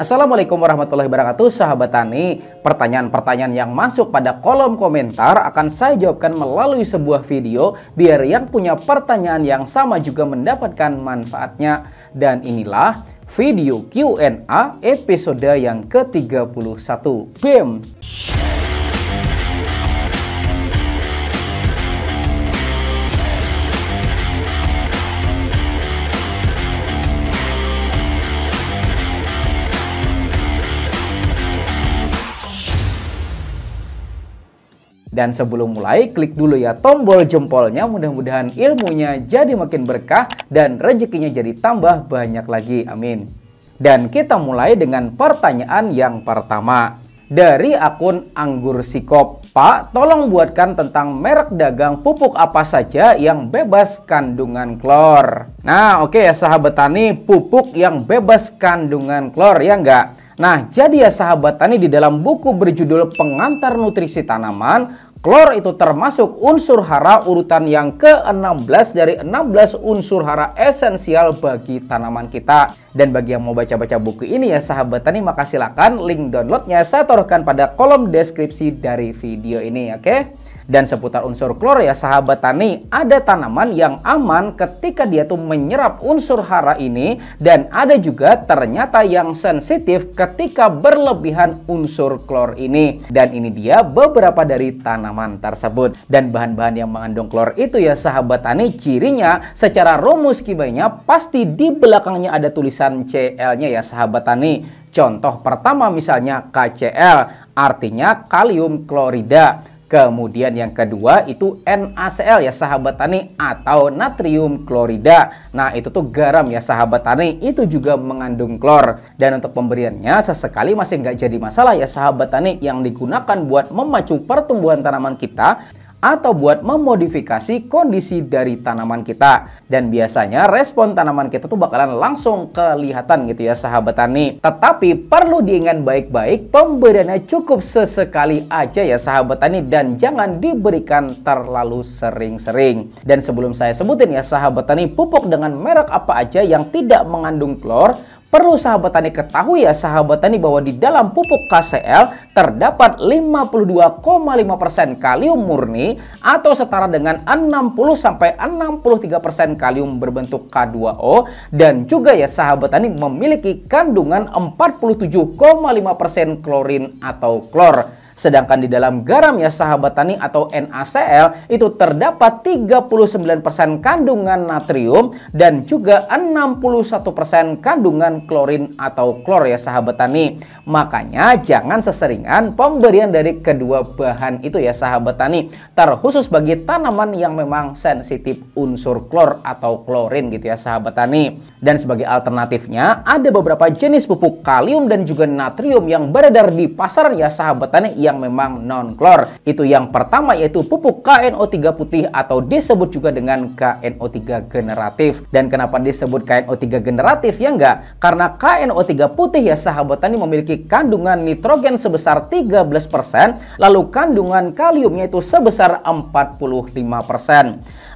Assalamualaikum warahmatullahi wabarakatuh, sahabat tani. Pertanyaan-pertanyaan yang masuk pada kolom komentar akan saya jawabkan melalui sebuah video, biar yang punya pertanyaan yang sama juga mendapatkan manfaatnya. Dan inilah video Q&A episode yang ke-31. Bam! Dan sebelum mulai, klik dulu ya tombol jempolnya. Mudah-mudahan ilmunya jadi makin berkah dan rezekinya jadi tambah banyak lagi. Amin. Dan kita mulai dengan pertanyaan yang pertama. Dari akun Anggur Sikop, Pak, tolong buatkan tentang merek dagang pupuk apa saja yang bebas kandungan klor. Nah, oke ya sahabat tani, pupuk yang bebas kandungan klor ya enggak? Nah, jadi ya sahabat tani, di dalam buku berjudul Pengantar Nutrisi Tanaman, klor itu termasuk unsur hara urutan yang ke-16 dari 16 unsur hara esensial bagi tanaman kita. Dan bagi yang mau baca-baca buku ini ya sahabat tani, maka silakan link downloadnya saya taruhkan pada kolom deskripsi dari video ini, oke? Dan seputar unsur klor ya sahabat tani, ada tanaman yang aman ketika dia tuh menyerap unsur hara ini, dan ada juga ternyata yang sensitif ketika berlebihan unsur klor ini. Dan ini dia beberapa dari tanaman tersebut. Dan bahan-bahan yang mengandung klor itu ya sahabat tani, cirinya secara rumus kimianya pasti di belakangnya ada tulisan Cl-nya ya sahabat tani. Contoh pertama misalnya KCL, artinya kalium klorida. Kemudian yang kedua itu NaCl ya sahabat tani, atau natrium klorida. Nah itu tuh garam ya sahabat tani, itu juga mengandung klor. Dan untuk pemberiannya sesekali masih nggak jadi masalah ya sahabat tani, yang digunakan buat memacu pertumbuhan tanaman kita atau buat memodifikasi kondisi dari tanaman kita. Dan biasanya respon tanaman kita tuh bakalan langsung kelihatan gitu ya sahabat tani. Tetapi perlu diingat baik-baik, pemberiannya cukup sesekali aja ya sahabat tani, dan jangan diberikan terlalu sering-sering. Dan sebelum saya sebutin ya sahabat tani pupuk dengan merek apa aja yang tidak mengandung klor, perlu sahabat tani ketahui ya sahabat tani bahwa di dalam pupuk KCL terdapat 52,5% kalium murni, atau setara dengan 60-63% kalium berbentuk K2O, dan juga ya sahabat tani memiliki kandungan 47,5% klorin atau klor. Sedangkan di dalam garam ya sahabat tani atau NaCl itu terdapat 39% kandungan natrium dan juga 61% kandungan klorin atau klor ya sahabat tani. Makanya jangan seseringan pemberian dari kedua bahan itu ya sahabat tani, terkhusus bagi tanaman yang memang sensitif unsur klor atau klorin gitu ya sahabat tani. Dan sebagai alternatifnya ada beberapa jenis pupuk kalium dan juga natrium yang beredar di pasar ya sahabat tani yang memang non-klor. Itu yang pertama yaitu pupuk KNO3 putih, atau disebut juga dengan KNO3 generatif. Dan kenapa disebut KNO3 generatif ya enggak? Karena KNO3 putih ya sahabat tani memiliki kandungan nitrogen sebesar 13%, lalu kandungan kaliumnya itu sebesar 45%.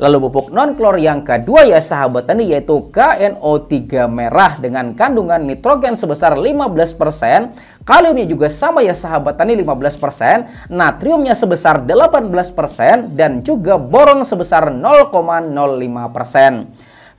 Lalu pupuk non-klor yang kedua ya sahabat tani yaitu KNO3 merah dengan kandungan nitrogen sebesar 15%, kaliumnya juga sama ya sahabat tani 15%, natriumnya sebesar 18%, dan juga boron sebesar 0,05%.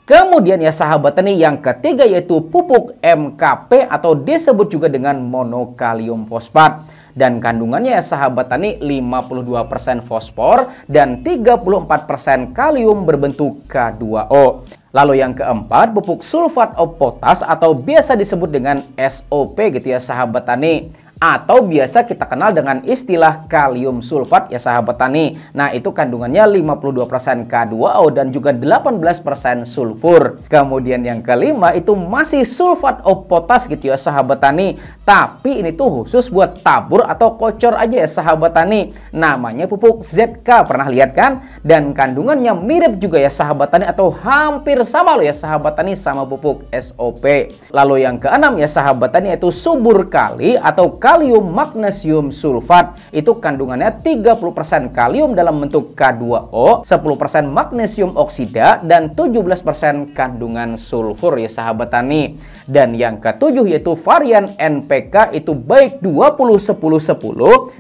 Kemudian ya sahabat tani yang ketiga yaitu pupuk MKP, atau disebut juga dengan monokalium fosfat. Dan kandungannya ya sahabat tani 52% fosfor dan 34% kalium berbentuk K2O. Lalu yang keempat pupuk sulfat of potas, atau biasa disebut dengan SOP gitu ya sahabat tani, atau biasa kita kenal dengan istilah kalium sulfat ya sahabat tani. Nah itu kandungannya 52% K2O dan juga 18% sulfur. Kemudian yang kelima itu masih sulfat of potas gitu ya sahabat tani, tapi ini tuh khusus buat tabur atau kocor aja ya sahabat tani, namanya pupuk ZK, pernah lihat kan? Dan kandungannya mirip juga ya sahabat tani, atau hampir sama loh ya sahabat tani sama pupuk SOP. Lalu yang keenam ya sahabat tani yaitu subur kali, atau kalium magnesium sulfat. Itu kandungannya 30% kalium dalam bentuk K2O, 10% magnesium oksida, dan 17% kandungan sulfur ya sahabat tani. Dan yang ketujuh yaitu varian NPK, itu baik 20-10-10,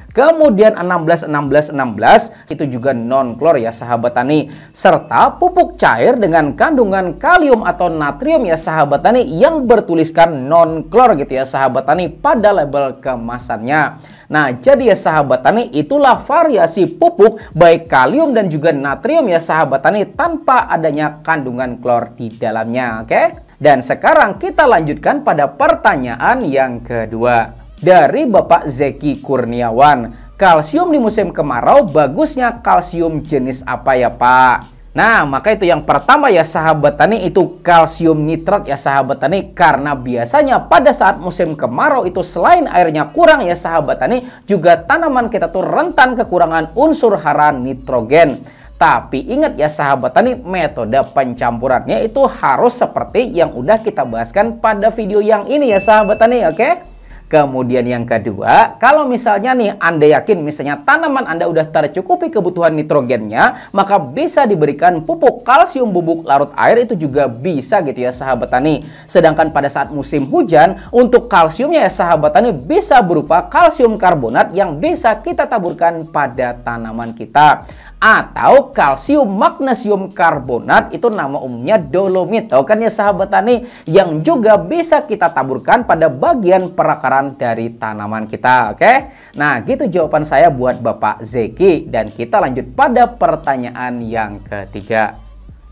kemudian 16-16-16, itu juga non-klor ya sahabat tani. Serta pupuk cair dengan kandungan kalium atau natrium ya sahabat tani yang bertuliskan non-klor gitu ya sahabat tani pada label kemasannya. Nah, jadi ya sahabat tani, itulah variasi pupuk baik kalium dan juga natrium ya sahabat tani tanpa adanya kandungan klor di dalamnya, oke? Dan sekarang kita lanjutkan pada pertanyaan yang kedua dari Bapak Zeki Kurniawan. Kalsium di musim kemarau bagusnya kalsium jenis apa ya, Pak? Nah, maka itu yang pertama ya sahabat tani, itu kalsium nitrat ya sahabat tani, karena biasanya pada saat musim kemarau itu selain airnya kurang ya sahabat tani, juga tanaman kita tuh rentan kekurangan unsur hara nitrogen. Tapi ingat ya sahabat tani, metode pencampurannya itu harus seperti yang udah kita bahaskan pada video yang ini ya sahabat tani, oke? Kemudian yang kedua, kalau misalnya nih Anda yakin misalnya tanaman Anda udah tercukupi kebutuhan nitrogennya, maka bisa diberikan pupuk kalsium bubuk larut air, itu juga bisa gitu ya sahabat tani. Sedangkan pada saat musim hujan, untuk kalsiumnya ya sahabat tani bisa berupa kalsium karbonat yang bisa kita taburkan pada tanaman kita. Atau kalsium magnesium karbonat, itu nama umumnya dolomit, tau kan ya sahabat tani, yang juga bisa kita taburkan pada bagian perakaran dari tanaman kita, oke? Nah, gitu jawaban saya buat Bapak Zeki. Dan kita lanjut pada pertanyaan yang ketiga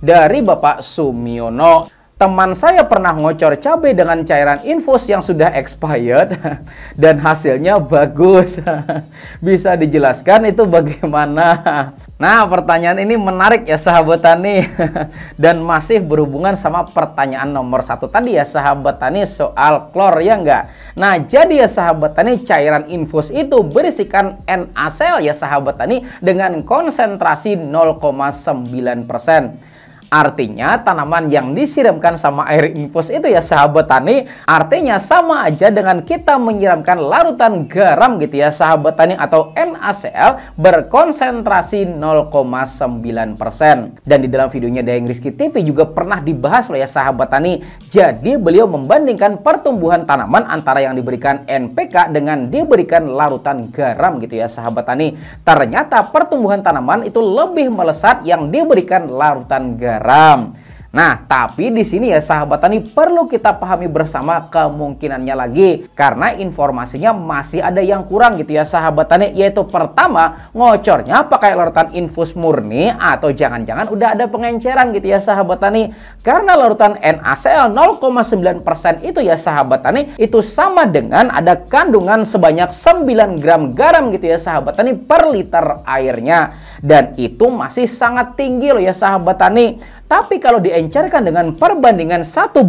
dari Bapak Sumiono. Teman saya pernah ngocor cabai dengan cairan infus yang sudah expired dan hasilnya bagus. Bisa dijelaskan itu bagaimana? Nah, pertanyaan ini menarik ya sahabat tani dan masih berhubungan sama pertanyaan nomor satu tadi ya sahabat tani, soal klor ya enggak? Nah, jadi ya sahabat tani, cairan infus itu berisikan NaCl ya sahabat tani dengan konsentrasi 0,9%. Artinya tanaman yang disiramkan sama air infus itu ya sahabat tani, artinya sama aja dengan kita menyiramkan larutan garam gitu ya sahabat tani atau NaCl berkonsentrasi 0,9%. Dan di dalam videonya Dayang Rizky TV juga pernah dibahas loh ya sahabat tani. Jadi beliau membandingkan pertumbuhan tanaman antara yang diberikan NPK dengan diberikan larutan garam gitu ya sahabat tani. Ternyata pertumbuhan tanaman itu lebih melesat yang diberikan larutan garam. Nah, tapi di sini ya sahabat tani perlu kita pahami bersama kemungkinannya lagi, karena informasinya masih ada yang kurang gitu ya sahabat tani, yaitu pertama, ngocornya pakai larutan infus murni atau jangan-jangan udah ada pengenceran gitu ya sahabat tani. Karena larutan NaCl 0,9% itu ya sahabat tani, itu sama dengan ada kandungan sebanyak 9 gram garam gitu ya sahabat tani per liter airnya. Dan itu masih sangat tinggi loh ya sahabat tani. Tapi kalau diencerkan dengan perbandingan 1:3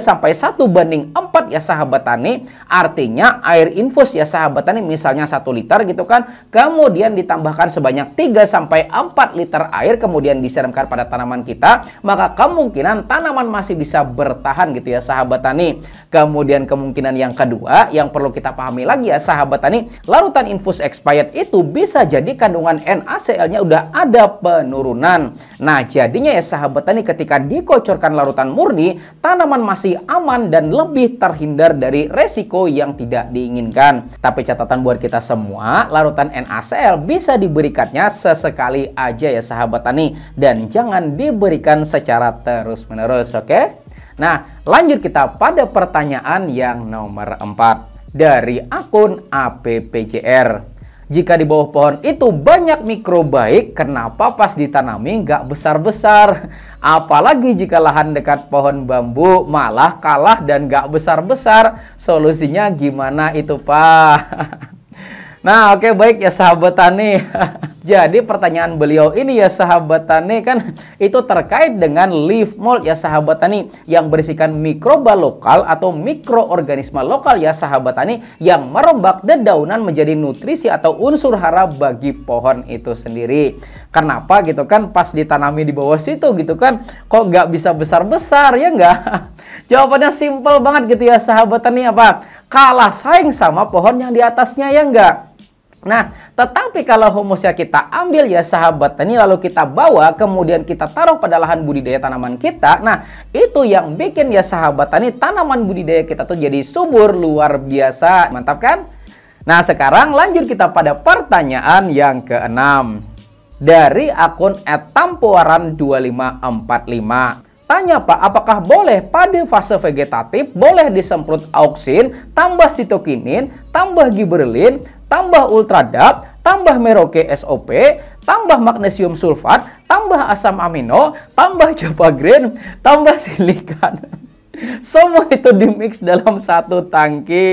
sampai 1:4 ya sahabat tani, artinya air infus ya sahabat tani misalnya 1 liter gitu kan, kemudian ditambahkan sebanyak 3 sampai 4 liter air, kemudian disiramkan pada tanaman kita, maka kemungkinan tanaman masih bisa bertahan gitu ya sahabat tani. Kemudian kemungkinan yang kedua yang perlu kita pahami lagi ya sahabat tani, larutan infus expired itu bisa jadi kandungan NaCl-nya udah ada penurunan. Nah, jadinya ya sahabat tani, ketika dikocorkan larutan murni, tanaman masih aman dan lebih terhindar dari resiko yang tidak diinginkan. Tapi catatan buat kita semua, larutan NaCl bisa diberikannya sesekali aja ya sahabat tani, dan jangan diberikan secara terus-menerus, oke? Nah, lanjut kita pada pertanyaan yang nomor 4 dari akun APPCR. Jika di bawah pohon itu banyak mikro baik, kenapa pas ditanami nggak besar-besar? Apalagi jika lahan dekat pohon bambu malah kalah dan nggak besar-besar. Solusinya gimana itu, Pak? Nah, oke, baik ya sahabat tani. Jadi pertanyaan beliau ini ya sahabat tani kan itu terkait dengan leaf mold ya sahabat tani yang berisikan mikroba lokal atau mikroorganisme lokal ya sahabat tani yang merombak dedaunan menjadi nutrisi atau unsur hara bagi pohon itu sendiri. Kenapa gitu kan pas ditanami di bawah situ gitu kan kok nggak bisa besar-besar ya nggak? Jawabannya simple banget gitu ya sahabat tani apa? Kalah saing sama pohon yang di atasnya ya nggak? Nah, tetapi kalau humusnya kita ambil ya sahabat tani lalu kita bawa kemudian kita taruh pada lahan budidaya tanaman kita. Nah, itu yang bikin ya sahabat tani tanaman budidaya kita tuh jadi subur luar biasa. Mantap kan? Nah, sekarang lanjut kita pada pertanyaan yang ke-6. Dari akun @etampuaran2545. Tanya Pak, apakah boleh pada fase vegetatif boleh disemprot auksin, tambah sitokinin, tambah gibberellin, tambah ultradap, tambah meroke SOP, tambah magnesium sulfat, tambah asam amino, tambah jopagrin, tambah silikan. Semua itu dimix dalam satu tangki.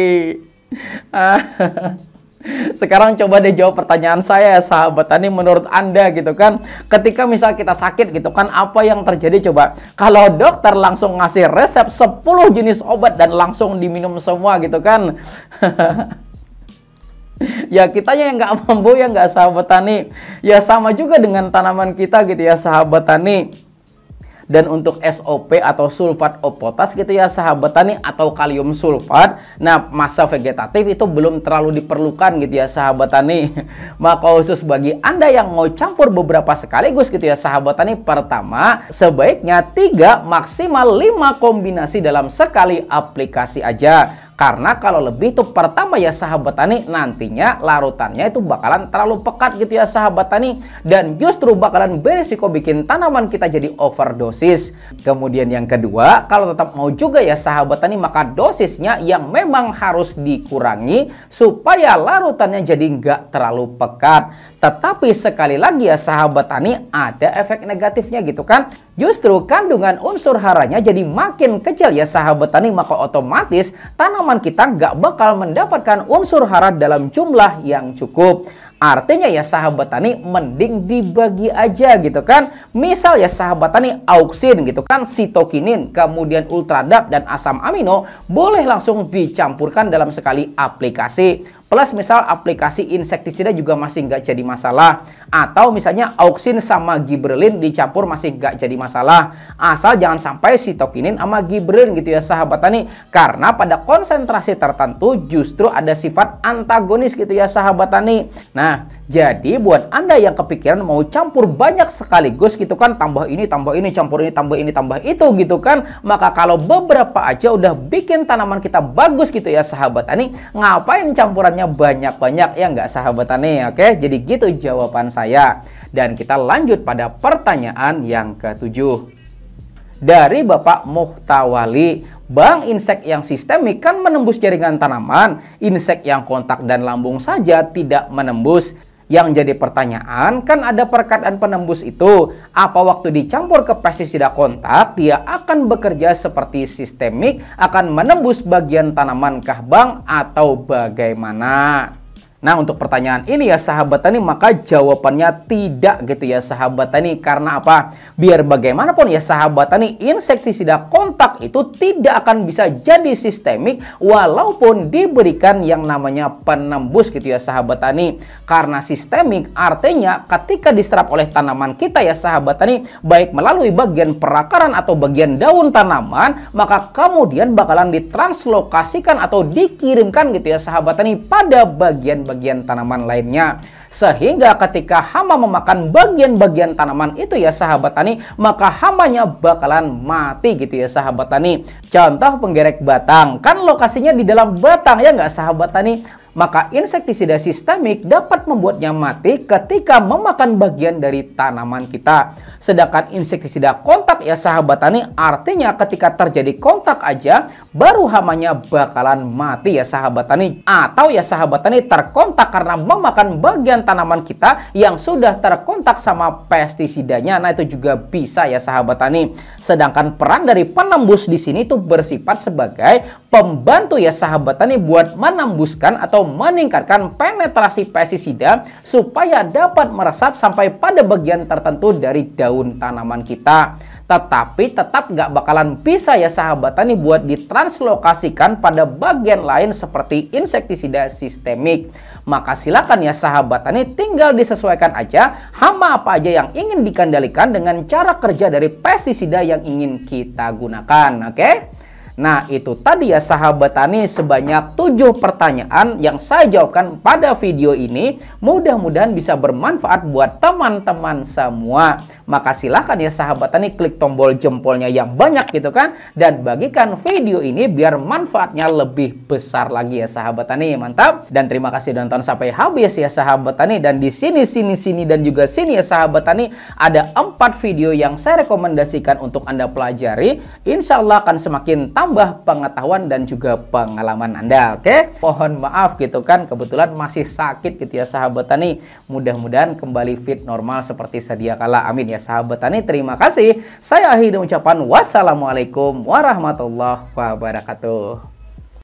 Sekarang coba deh jawab pertanyaan saya ya sahabat tani menurut Anda gitu kan. Ketika misal kita sakit gitu kan apa yang terjadi coba? Kalau dokter langsung ngasih resep 10 jenis obat dan langsung diminum semua gitu kan. Ya kitanya yang nggak mampu ya nggak sahabat tani. Ya sama juga dengan tanaman kita gitu ya sahabat tani. Dan untuk SOP atau sulfat of potas gitu ya sahabat tani atau kalium sulfat. Nah masa vegetatif itu belum terlalu diperlukan gitu ya sahabat tani. Maka khusus bagi Anda yang mau campur beberapa sekaligus gitu ya sahabat tani. Pertama sebaiknya 3 maksimal 5 kombinasi dalam sekali aplikasi aja. Karena kalau lebih itu pertama ya sahabat tani nantinya larutannya itu bakalan terlalu pekat gitu ya sahabat tani. Dan justru bakalan berisiko bikin tanaman kita jadi overdosis. Kemudian yang kedua kalau tetap mau juga ya sahabat tani maka dosisnya yang memang harus dikurangi. Supaya larutannya jadi nggak terlalu pekat. Tetapi sekali lagi ya sahabat tani ada efek negatifnya gitu kan. Justru kandungan unsur haranya jadi makin kecil ya sahabat tani maka otomatis tanaman kita nggak bakal mendapatkan unsur hara dalam jumlah yang cukup. Artinya ya sahabat tani mending dibagi aja gitu kan. Misal ya sahabat tani auksin gitu kan, sitokinin, kemudian ultradap dan asam amino boleh langsung dicampurkan dalam sekali aplikasi. Plus misal aplikasi insektisida juga masih nggak jadi masalah. Atau misalnya auksin sama gibberellin dicampur masih nggak jadi masalah. Asal jangan sampai sitokinin sama gibberellin gitu ya sahabat tani. Karena pada konsentrasi tertentu justru ada sifat antagonis gitu ya sahabat tani. Nah, jadi buat Anda yang kepikiran mau campur banyak sekaligus gitu kan, tambah ini, campur ini, tambah itu gitu kan. Maka kalau beberapa aja udah bikin tanaman kita bagus gitu ya sahabat tani, ngapain campurannya banyak-banyak ya nggak sahabat tani, oke? Jadi gitu jawaban saya. Dan kita lanjut pada pertanyaan yang ke-7. Dari Bapak Muktawali. Bang, insek yang sistemik kan menembus jaringan tanaman, insek yang kontak dan lambung saja tidak menembus. Yang jadi pertanyaan, kan ada perkataan penembus itu, apa waktu dicampur ke pestisida kontak, dia akan bekerja seperti sistemik, akan menembus bagian tanaman kah Bang atau bagaimana? Nah untuk pertanyaan ini ya sahabat tani maka jawabannya tidak gitu ya sahabat tani. Karena apa? Biar bagaimanapun ya sahabat tani insektisida kontak itu tidak akan bisa jadi sistemik walaupun diberikan yang namanya penembus gitu ya sahabat tani. Karena sistemik artinya ketika diserap oleh tanaman kita ya sahabat tani baik melalui bagian perakaran atau bagian daun tanaman maka kemudian bakalan ditranslokasikan atau dikirimkan gitu ya sahabat tani pada bagian tanaman lainnya. Sehingga ketika hama memakan bagian-bagian tanaman itu ya sahabat tani, maka hamanya bakalan mati gitu ya sahabat tani. Contoh penggerek batang, kan lokasinya di dalam batang ya nggak sahabat tani? Maka insektisida sistemik dapat membuatnya mati ketika memakan bagian dari tanaman kita. Sedangkan insektisida kontak ya sahabat tani artinya ketika terjadi kontak aja baru hamanya bakalan mati ya sahabat tani. Atau ya sahabat tani terkontak karena memakan bagian tanaman kita yang sudah terkontak sama pestisidanya. Nah itu juga bisa ya sahabat tani. Sedangkan peran dari penembus di sini tuh bersifat sebagai pembantu ya sahabat tani buat menembuskan atau meningkatkan penetrasi pestisida supaya dapat meresap sampai pada bagian tertentu dari daun tanaman kita. Tetapi tetap nggak bakalan bisa ya sahabat tani buat ditranslokasikan pada bagian lain seperti insektisida sistemik. Maka silakan ya sahabat tani tinggal disesuaikan aja hama apa aja yang ingin dikendalikan dengan cara kerja dari pestisida yang ingin kita gunakan. Oke? Nah itu tadi ya sahabat tani sebanyak 7 pertanyaan yang saya jawabkan pada video ini. Mudah-mudahan bisa bermanfaat buat teman-teman semua. Maka silahkan ya sahabat tani klik tombol jempolnya yang banyak gitu kan, dan bagikan video ini biar manfaatnya lebih besar lagi ya sahabat tani. Mantap. Dan terima kasih sudah nonton sampai habis ya sahabat tani. Dan di sini dan juga sini ya sahabat tani ada 4 video yang saya rekomendasikan untuk Anda pelajari. Insya Allah akan semakin tambah pengetahuan dan juga pengalaman Anda. Oke, mohon maaf gitu kan, kebetulan masih sakit gitu ya sahabat tani. Mudah-mudahan kembali fit normal seperti sedia kala, amin ya sahabat tani. Terima kasih, saya akhiri ucapan wassalamualaikum warahmatullahi wabarakatuh.